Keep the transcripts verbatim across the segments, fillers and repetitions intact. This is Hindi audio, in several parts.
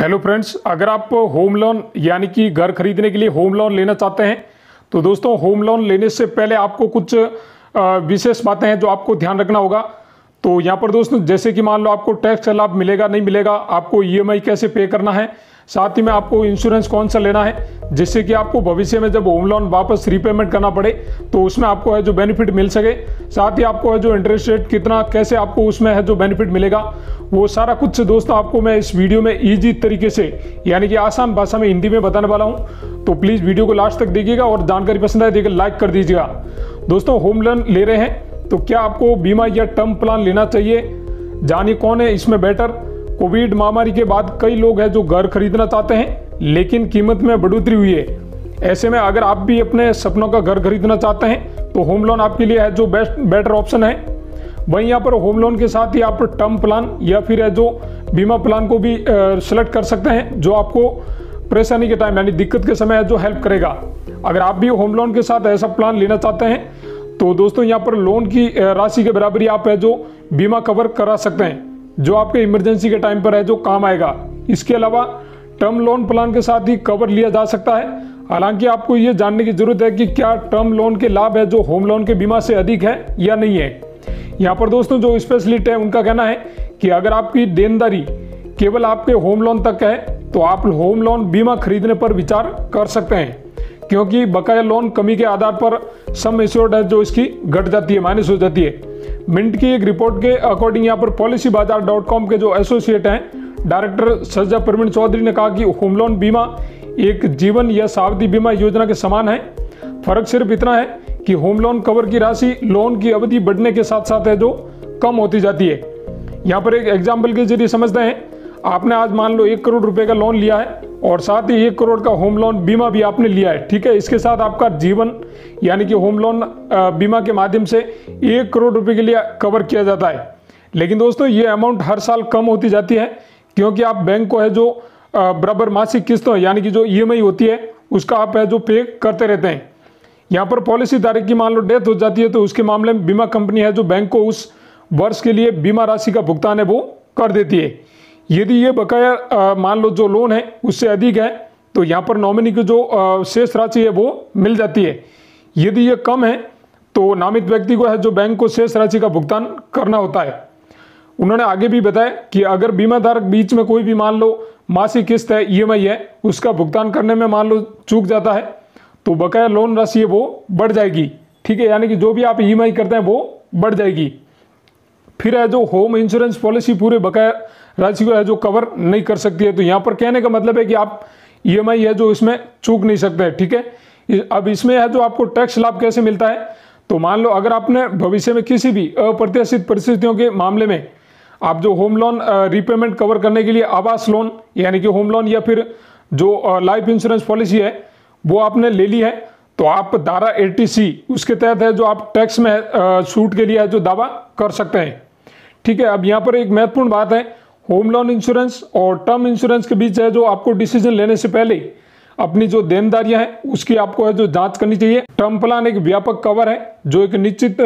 हेलो फ्रेंड्स, अगर आप होम लोन यानी कि घर खरीदने के लिए होम लोन लेना चाहते हैं तो दोस्तों होम लोन लेने से पहले आपको कुछ विशेष बातें हैं जो आपको ध्यान रखना होगा। तो यहाँ पर दोस्तों जैसे कि मान लो आपको टैक्स लाभ मिलेगा नहीं मिलेगा, आपको ईएमआई कैसे पे करना है, साथ ही में आपको इंश्योरेंस कौन सा लेना है जिससे कि आपको भविष्य में जब होम लोन वापस रीपेमेंट करना पड़े तो उसमें आपको है जो बेनिफिट मिल सके, साथ ही आपको है जो इंटरेस्ट रेट कितना कैसे आपको उसमें है जो बेनिफिट मिलेगा, वो सारा कुछ दोस्तों आपको मैं इस वीडियो में ईजी तरीके से यानी कि आसान भाषा में हिंदी में बताने वाला हूँ। तो प्लीज़ वीडियो को लास्ट तक देखिएगा और जानकारी पसंद आए देखिए लाइक कर दीजिएगा। दोस्तों होम लोन ले रहे हैं तो क्या आपको बीमा या टर्म प्लान लेना चाहिए, जानिए कौन है इसमें बेटर। कोविड महामारी के बाद कई लोग हैं जो घर खरीदना चाहते हैं लेकिन कीमत में बढ़ोतरी हुई है। ऐसे में अगर आप भी अपने सपनों का घर खरीदना चाहते हैं तो होम लोन आपके लिए है जो बेस्ट बेटर ऑप्शन है। वहीं यहाँ पर होम लोन के साथ ही आप टर्म प्लान या फिर है जो बीमा प्लान को भी सिलेक्ट कर सकते हैं जो आपको परेशानी के टाइम यानी दिक्कत के समय जो हेल्प करेगा। अगर आप भी होम लोन के साथ ऐसा प्लान लेना चाहते हैं तो दोस्तों यहाँ पर लोन की राशि के बराबरी आप है जो बीमा कवर करा सकते हैं जो आपके इमरजेंसी के टाइम पर है जो काम आएगा। इसके अलावा टर्म लोन प्लान के साथ ही कवर लिया जा सकता है। हालांकि आपको ये जानने की ज़रूरत है कि क्या टर्म लोन के लाभ है जो होम लोन के बीमा से अधिक है या नहीं है। यहाँ पर दोस्तों जो स्पेशलिस्ट है उनका कहना है कि अगर आपकी देनदारी केवल आपके होम लोन तक है तो आप होम लोन बीमा खरीदने पर विचार कर सकते हैं, क्योंकि बकाया लोन कमी के आधार पर सम एश्योर्ड है जो इसकी घट जाती है, माइनस हो जाती है। मिंट की एक रिपोर्ट के अकॉर्डिंग यहाँ पर पॉलिसी बाजार डॉट कॉम के जो एसोसिएट हैं डायरेक्टर सज्जा प्रवीण चौधरी ने कहा कि होम लोन बीमा एक जीवन या सावधि बीमा योजना के समान है। फर्क सिर्फ इतना है कि होम लोन कवर की राशि लोन की अवधि बढ़ने के साथ साथ है जो कम होती जाती है। यहाँ पर एक एग्जाम्पल के जरिए समझते हैं, आपने आज मान लो एक करोड़ रुपए का लोन लिया है और साथ ही एक करोड़ का होम लोन बीमा भी आपने लिया है, ठीक है। इसके साथ आपका जीवन यानी कि होम लोन बीमा के माध्यम से एक करोड़ रुपए के लिए कवर किया जाता है। लेकिन दोस्तों ये अमाउंट हर साल कम होती जाती है, क्योंकि आप बैंक को है जो बराबर मासिक किस्तों यानी कि जो ईएमआई होती है उसका आप है जो पे करते रहते हैं। यहाँ पर पॉलिसी तारीख की मान लो डेथ हो जाती है तो उसके मामले में बीमा कंपनी है जो बैंक को उस वर्ष के लिए बीमा राशि का भुगतान है वो कर देती है। यदि ये बकाया मान लो जो लोन है उससे अधिक है तो यहाँ पर नॉमिनी की जो शेष राशि है वो मिल जाती है। यदि ये कम है तो नामित व्यक्ति को है जो बैंक को शेष राशि का भुगतान करना होता है। उन्होंने आगे भी बताया कि अगर बीमाधारक बीच में कोई भी मान लो मासिक किस्त है, ईएमआई है, उसका भुगतान करने में मान लो चूक जाता है तो बकाया लोन राशि है वो बढ़ जाएगी, ठीक है। यानी कि जो भी आप ईएमआई करते हैं वो बढ़ जाएगी। फिर है जो होम इंश्योरेंस पॉलिसी पूरे बकाया राशि को है जो कवर नहीं कर सकती है। तो यहाँ पर कहने का मतलब है कि आप ईएमआई है जो इसमें चूक नहीं सकते, ठीक है। अब इसमें है जो आपको टैक्स लाभ कैसे मिलता है, तो मान लो अगर आपने भविष्य में किसी भी अप्रत्याशित परिस्थितियों के मामले में आप जो होम लोन रीपेमेंट कवर करने के लिए आवास लोन यानी कि होम लोन या फिर जो लाइफ इंश्योरेंस पॉलिसी है वो आपने ले ली है तो आप धारा एटी सी उसके तहत है जो आप टैक्स में छूट के लिए है जो दावा कर सकते हैं, ठीक है। अब यहाँ पर एक महत्वपूर्ण बात है, होम लोन इंश्योरेंस और टर्म इंश्योरेंस के बीच है जो आपको डिसीजन लेने से पहले अपनी जो देनदारियां हैं उसकी आपको है जो जांच करनी चाहिए। टर्म प्लान एक व्यापक कवर है जो एक निश्चित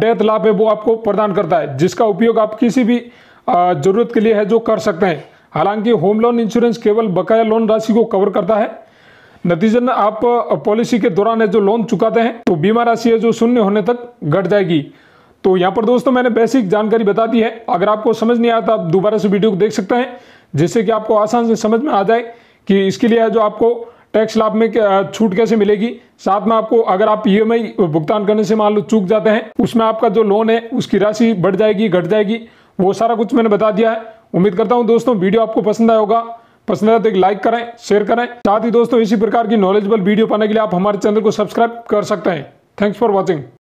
डेथ लाभ है वो आपको प्रदान करता है, जिसका उपयोग आप किसी भी जरूरत के लिए है जो कर सकते हैं। हालांकि होम लोन इंश्योरेंस केवल बकाया लोन राशि को कवर करता है। नतीजतन आप पॉलिसी के दौरान जो लोन चुकाते हैं तो बीमा राशि है जो शून्य होने तक घट जाएगी। तो यहाँ पर दोस्तों मैंने बेसिक जानकारी बता दी है। अगर आपको समझ नहीं आया तो आप दोबारा से वीडियो को देख सकते हैं, जिससे कि आपको आसान से समझ में आ जाए कि इसके लिए जो आपको टैक्स लाभ में छूट कैसे मिलेगी। साथ में आपको अगर आप ईएमआई भुगतान करने से मान लो चूक जाते हैं उसमें आपका जो लोन है उसकी राशि बढ़ जाएगी घट जाएगी, वो सारा कुछ मैंने बता दिया है। उम्मीद करता हूँ दोस्तों वीडियो आपको पसंद आया होगा। पसंद आया तो एक लाइक करें, शेयर करें। साथ ही दोस्तों इसी प्रकार की नॉलेजेबल वीडियो पाने के लिए आप हमारे चैनल को सब्सक्राइब कर सकते हैं। Thanks for watching.